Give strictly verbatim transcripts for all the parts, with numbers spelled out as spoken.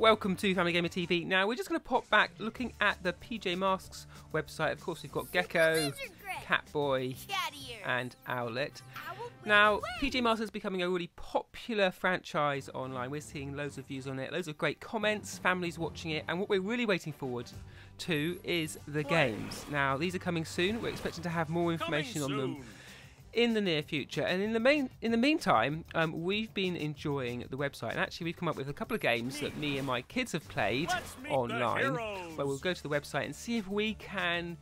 Welcome to Family Gamer T V. Now we're just going to pop back looking at the P J Masks website. Of course we've got Gekko, Catboy and Owlette. Now P J Masks is becoming a really popular franchise online. We're seeing loads of views on it, loads of great comments, families watching it, and what we're really waiting forward to is the games. Now these are coming soon. We're expecting to have more information on them in the near future, and in the main in the meantime um, we've been enjoying the website, and actually we've come up with a couple of games that me and my kids have played online, where we'll go to the website and see if we can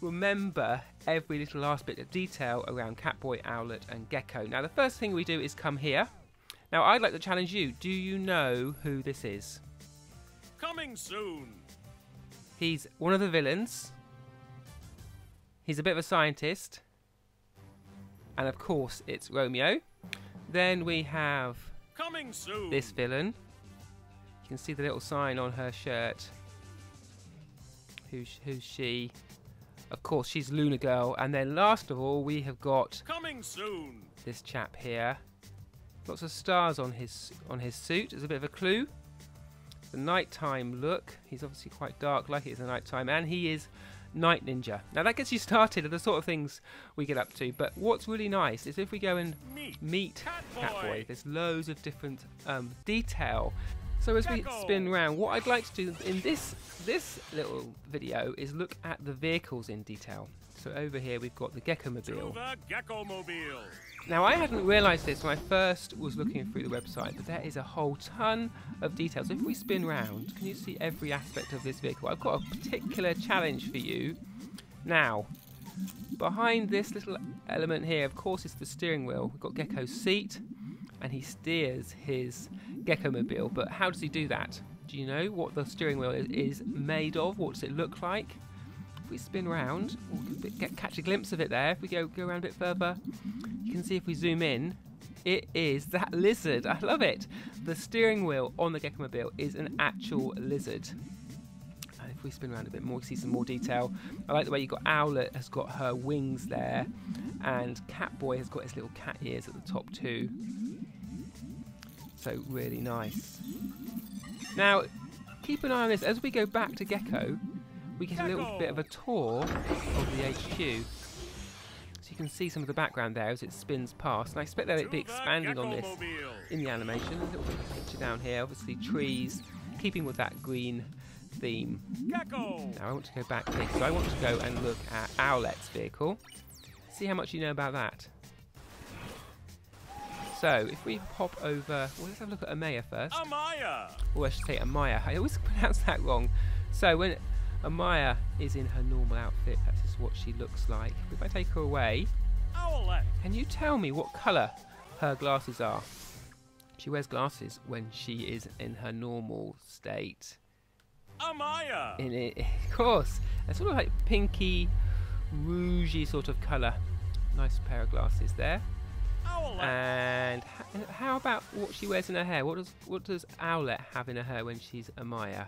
remember every little last bit of detail around Catboy, Owlette and Gekko. Now the first thing we do is come here. Now I'd like to challenge you. Do you know who this is? Coming soon. He's one of the villains. He's a bit of a scientist. And of course, it's Romeo. Then we have coming soon. This villain. You can see the little sign on her shirt. Who's, who's she? Of course, she's Luna Girl. And then last of all, we have got coming soon. This chap here. Lots of stars on his on his suit. There's a bit of a clue. The nighttime look. He's obviously quite dark, like it is in the nighttime, and he is Night Ninja. Now that gets you started at the sort of things we get up to, but what's really nice is if we go and meet, meet Catboy, there's loads of different um, detail. So as Gekko. we spin round, what I'd like to do in this, this little video is look at the vehicles in detail. So over here we've got the Gekko Mobile. Gekko Mobile. Now I hadn't realised this when I first was looking through the website, but there is a whole ton of details. So if we spin round, can you see every aspect of this vehicle? I've got a particular challenge for you. Now, behind this little element here, of course, is the steering wheel. We've got Gekko's seat, and he steers his Gekko Mobile. But how does he do that? Do you know what the steering wheel is, is made of? What does it look like? If we spin round, we'll get, catch a glimpse of it there. If we go, go around a bit further, you can see if we zoom in, it is that lizard. I love it. The steering wheel on the Gekko Mobile is an actual lizard. And if we spin around a bit more, you see some more detail. I like the way you've got Owlette has got her wings there, and Catboy has got his little cat ears at the top too. So really nice. Now, keep an eye on this. As we go back to Gekko, we get a little bit of a tour of the H Q. So you can see some of the background there as it spins past. And I expect that it'd be expanding on this in the animation. A little bit of a picture down here, obviously trees, keeping with that green theme. Now I want to go back here, so I want to go and look at Owlette's vehicle. See how much you know about that. So if we pop over, well, let's have a look at Amaya first. Amaya. Or I should say Amaya. I always pronounce that wrong. So when Amaya is in her normal outfit, that's just what she looks like. If I take her away, Owlette, can you tell me what colour her glasses are? She wears glasses when she is in her normal state. Amaya! In it, of course. It's sort of like pinky, rougey sort of colour. Nice pair of glasses there. Owlette. And how about what she wears in her hair? What does, what does Owlette have in her hair when she's Amaya?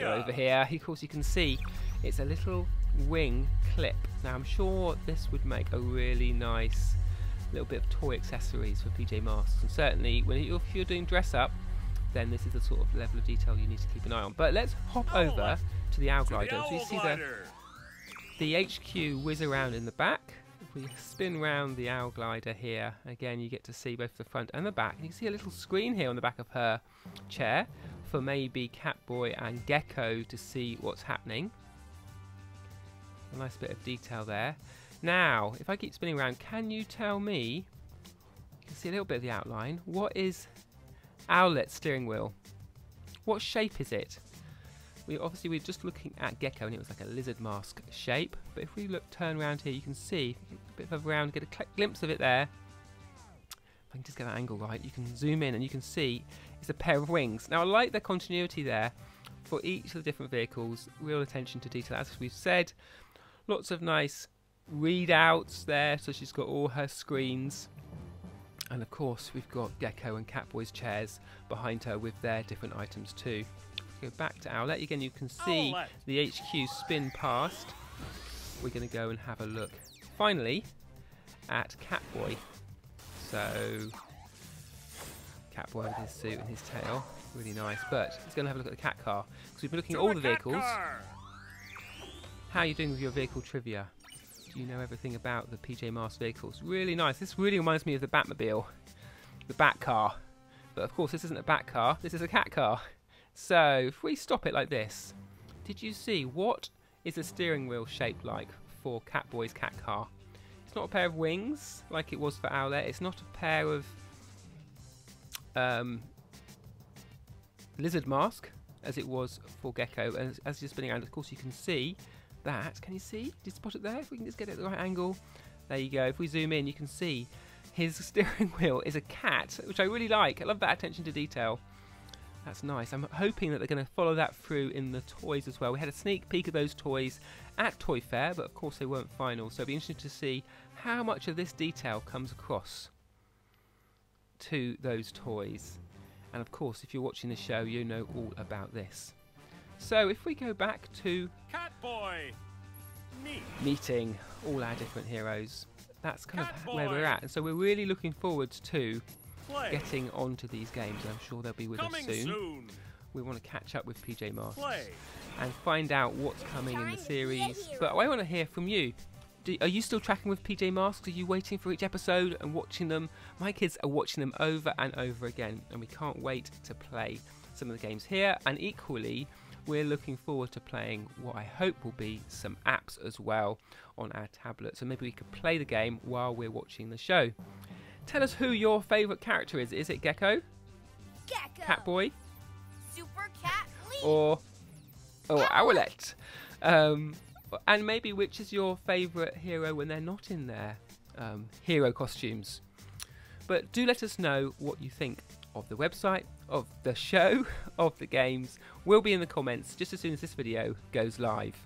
Go over here, of course you can see it's a little wing clip. Now I'm sure this would make a really nice little bit of toy accessories for P J Masks, and certainly when you're, if you're doing dress up, then this is the sort of level of detail you need to keep an eye on. But let's hop Owlette. over to the Owl Glider. The Owl so you see Glider. the, the H Q whiz around in the back. If we spin round the Owl Glider here, again you get to see both the front and the back. And you can see a little screen here on the back of her chair, for maybe Catboy and Gekko to see what's happening. A nice bit of detail there. Now, if I keep spinning around, can you tell me, you can see a little bit of the outline, what is Owlette's steering wheel? What shape is it? We obviously we're just looking at Gekko and it was like a lizard mask shape, but if we look, turn around here, you can see, a bit further around, get a glimpse of it there. I can just get that angle right. You can zoom in and you can see it's a pair of wings. Now I like the continuity there for each of the different vehicles. Real attention to detail, as we've said. Lots of nice readouts there, so she's got all her screens. And of course we've got Gekko and Catboy's chairs behind her with their different items too. Go back to Owlette again. You can see Owlette. the H Q spin past. We're going to go and have a look finally at Catboy. So, Catboy with his suit and his tail. really nice. But let's go and have a look at the cat car, because we've been looking at all the vehicles. How are you doing with your vehicle trivia? Do you know everything about the P J Masks vehicles? Really nice. This really reminds me of the Batmobile, the Bat Car. But of course, this isn't a Bat Car. This is a Cat Car. So if we stop it like this, did you see what is the steering wheel shaped like for Catboy's Cat Car? It's not a pair of wings like it was for Owlette. It's not a pair of um, lizard mask as it was for Gekko. And as you're spinning around, of course, you can see that. Can you see? Did you spot it there? If we can just get it at the right angle. There you go. If we zoom in, you can see his steering wheel is a cat, which I really like. I love that attention to detail. That's nice. I'm hoping that they're going to follow that through in the toys as well. We had a sneak peek of those toys at Toy Fair, but of course they weren't final. So it'll be interesting to see how much of this detail comes across to those toys. And of course, if you're watching the show, you know all about this. So if we go back to Catboy Meet. meeting all our different heroes, that's kind Catboy. of where we're at. And so we're really looking forward to Play. getting onto these games. I'm sure they'll be with coming us soon. soon. We want to catch up with P J Masks Play. and find out what's coming in the series. But I want to hear from you. Do, are you still tracking with P J Masks? Are you waiting for each episode and watching them? My kids are watching them over and over again, and we can't wait to play some of the games here. And equally, we're looking forward to playing what I hope will be some apps as well on our tablet. So maybe we could play the game while we're watching the show. Tell us who your favourite character is. Is it Gekko? Gekko. Catboy? Super Cat Lee. Or, or Owlette. Um, and maybe which is your favourite hero when they're not in their um, hero costumes. But do let us know what you think of the website, of the show, of the games. We'll be in the comments just as soon as this video goes live.